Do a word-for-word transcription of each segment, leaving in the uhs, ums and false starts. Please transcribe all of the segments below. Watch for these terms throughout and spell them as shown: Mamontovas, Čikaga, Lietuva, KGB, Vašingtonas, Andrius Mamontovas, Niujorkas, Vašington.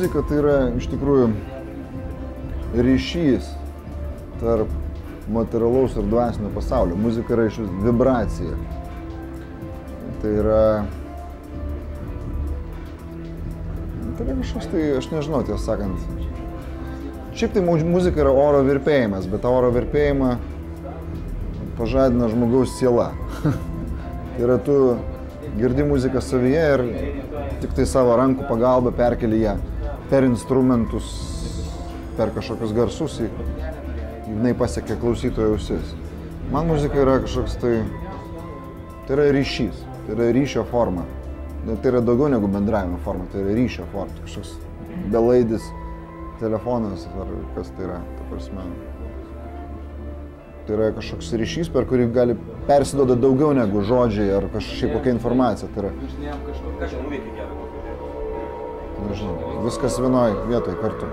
muzika tai yra iš tikrųjų ryšys tarp materialaus ir dvasinio pasaulio. Muzika yra iš vibracija. Tai yra... Tai yra kažkas, tai aš nežinau, tiesą sakant. Šiaip tai muzika yra oro virpėjimas, bet tą oro virpėjimą pažadina žmogaus siela. Tai yra tu girdi muziką savyje ir tik tai savo rankų pagalba perkeli ją per instrumentus, per kažkokius garsus, jinai pasiekia klausytojo ausis. Man muzika yra kažkoks tai... Tai yra ryšys, tai yra ryšio forma. Tai yra daugiau negu bendravimo forma, tai yra ryšio forma. Kažkoks belaidis telefonas ar kas tai yra, ta prasme. Tai yra kažkoks ryšys, per kurį gali persiduoda daugiau negu žodžiai ar kažkaip kokia informacija. Tai yra... Nežinau, viskas vienoj vietoj kartu.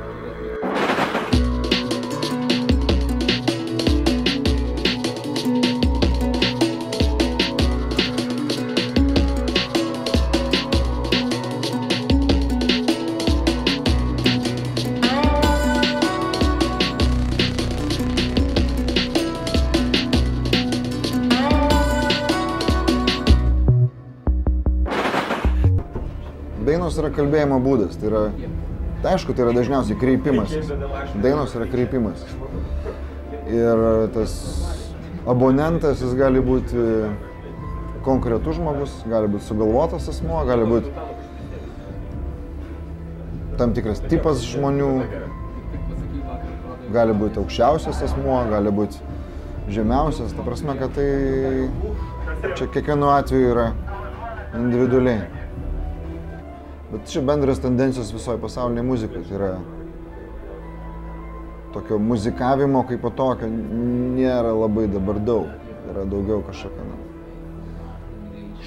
Dainos yra kalbėjimo būdas, tai yra, tai aišku, tai yra dažniausiai kreipimasis, dainos yra kreipimasis. Ir tas abonentas, jis gali būti konkretus žmogus, gali būti sugalvotas asmuo, gali būti tam tikras tipas žmonių, gali būti aukščiausias asmuo, gali būti žemiausias, ta prasme, kad tai čia kiekvienu atveju yra individualiai. Bet čia bendras tendencijos visoje pasaulyje muzikai, tai yra tokio muzikavimo kaip po tokio nėra labai dabar daug, yra daugiau kažkokia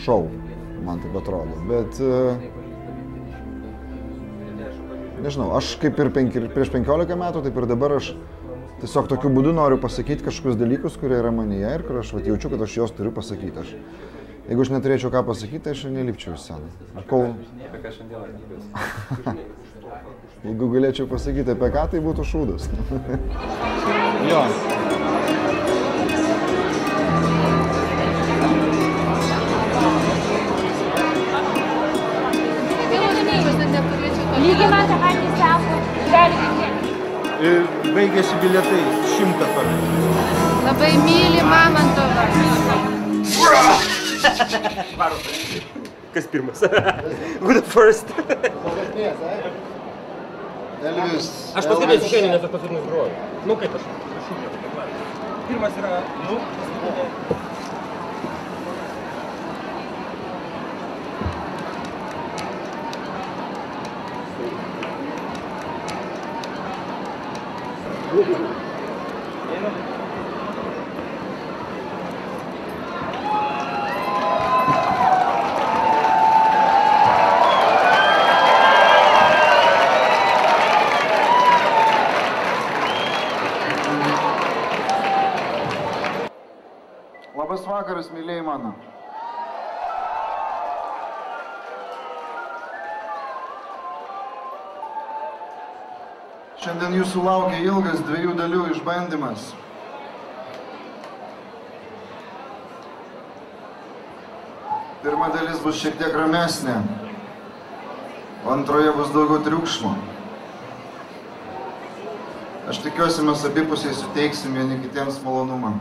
šou, man taip atrodo, bet nežinau, aš kaip ir prieš penkiolika metų, taip ir dabar aš tiesiog tokiu būdu noriu pasakyti kažkokius dalykus, kurie yra manyje ir kur aš vat, jaučiu, kad aš juos turiu pasakyti. Aš, jeigu aš neturėčiau ką pasakyti, tai aš nelipčiau į sceną. Jeigu galėčiau pasakyti apie ką, tai būtų šūdas. Jo. Ir baigėsi bilietai šimtą parų. Labai myli Mamontovas. Kas pirmas? Good first. Aš paskirėsiu šiandien, nes aš paskirinius groju. Nu, kaip aš? Pirmas yra... Nu, paskutinė. Labas vakaras, mylėjai mano. Šiandien jūsų laukia ilgas dviejų dalių išbandymas. Pirma dalis bus šiek tiek ramesnė, o antroje bus daugiau triukšmo. Aš tikiuosi, mes abipusiai suteiksim vieni kitiems malonumą.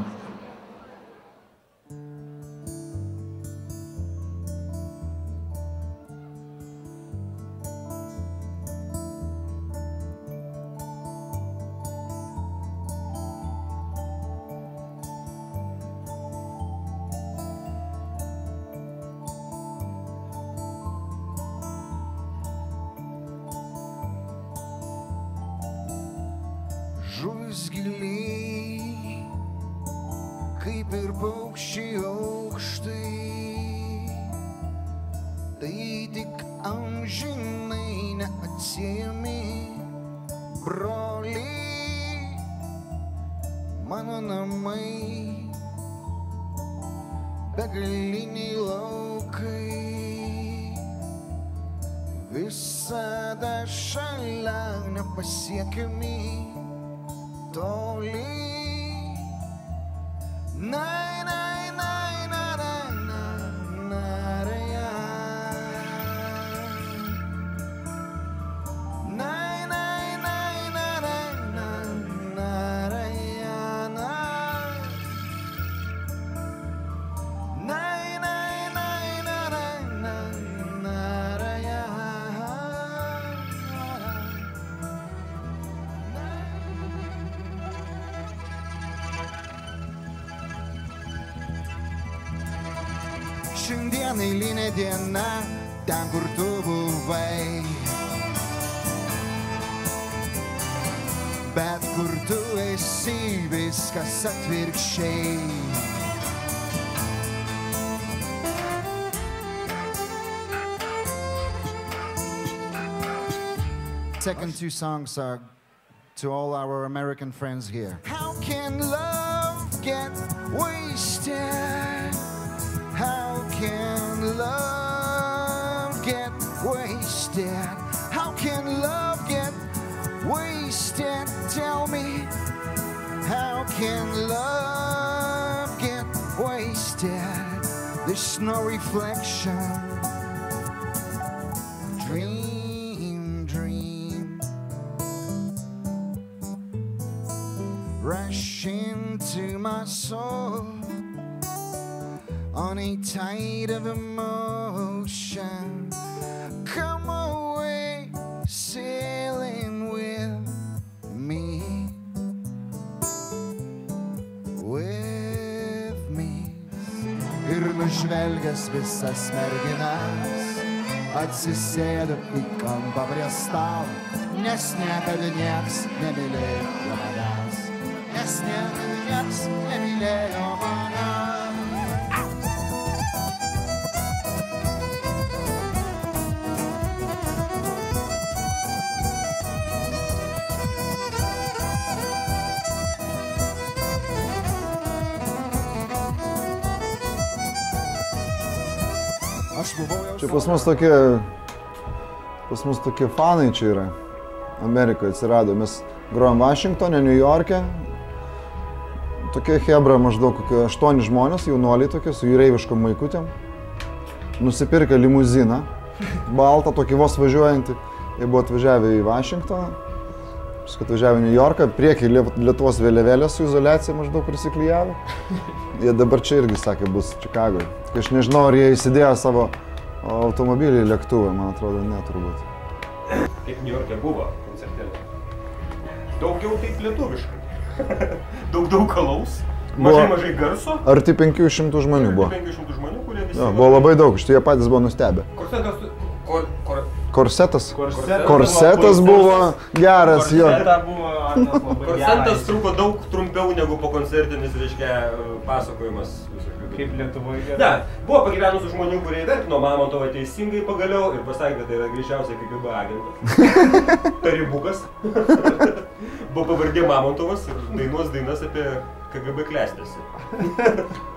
Žuvis giliai, kaip ir paukščiai aukštai, tai tik amžinai neatsiejami broliai, mano namai, begaliniai laukai, Visada šalia, nepasiekiami, toli. Nai, nai, nai, na, na, na, na, reja. Nai, nai, nai, na, na, na, na, reja, na. Nai, nai, nai, na, na, na, na, reja. Šiandien eilinė diena, ten kur tu buvai. Bet kur tu esi, viskas atvirkščiai. Second two songs are to all our American friends here. How can love get wasted? How can love get wasted? How can love get wasted? Tell me, how can love get wasted? There's no reflection. Dream, dream. Rush into my soul. On a tide of emotion, come away sailing with me, with me. Ir nužvelgęs visas merginas, atsisėdu į kampą prie stalo, nes niekada nieks nemylėjo manęs, nes niekada nieks nemylėjo manęs. Čia pas mus tokie, pas mus tokie fanai čia yra, Amerikoje atsirado. Mes grojom Vašingtone, Niujorke, tokie hebra maždaug kokie aštuoni žmonės, jaunuoliai tokie, su jūreiviškom maikutėm. Nusipirka limuziną, baltą, tokį vos važiuojantį. Jie buvo atvažiavę į Vašingtoną, paskui atvažiavę į Niujorką, priekį Lietuvos vėliavėlę su izoliacija maždaug prisiklijavo. Jie dabar čia irgi sakė, bus Čikagoje. Aš nežinau, ar jie įsidėjo savo automobilį į lėktuvą, man atrodo, ne, turbūt. Kaip Niujorke buvo koncertėlė? Daugiau taip lietuviškai. Daug daug alaus, mažai mažai garso. Arti penkių šimtų žmonių buvo. Arti penkių šimtų žmonių, kurie visi... Buvo labai daug, iš tai jie patys buvo nustebę. Korsetas? Korsetas buvo geras, jo. Korsetas truko daug trumpiau negu po koncertinis, reiškia, pasakojimas. Kaip Lietuvoje. Ne, buvo pagyvenusių žmonių, kurie įvertino Mamontovą teisingai pagaliau ir pasakė, tai yra greičiausiai K G B agentas. Taribukas. Buvo pavardė Mamontovas ir dainuos dainas apie K G B klestėsi.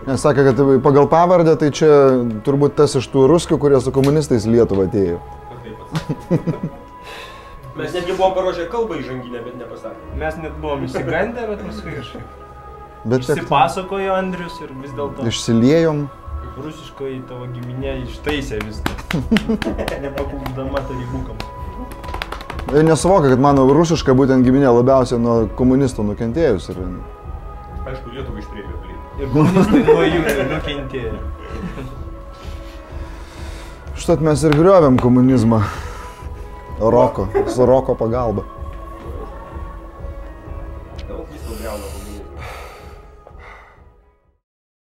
Nes sakė, kad pagal pavardę, tai čia turbūt tas iš tų ruskių, kurie su komunistais Lietuvą atėjo. Mes netgi buvom paruošę kalbą įžanginę, bet nepasakė. Mes net buvom įsigandę, bet paskui kažkaip. Išsipasakojo Andrius ir vis dėlto... Išsiliejom. Rusiškai tavo giminė ištaisė viską. Nepakūkdama tarybukam. Nesuvokia, kad mano rusiška būtent giminė labiausiai nuo komunistų nukentėjus ir... Aišku, Lietuvą išprėmė, blin. Ir komunistai nuo jų nukentėjo. Štai mes ir griovėm komunizmą. Roko, su Roko pagalba.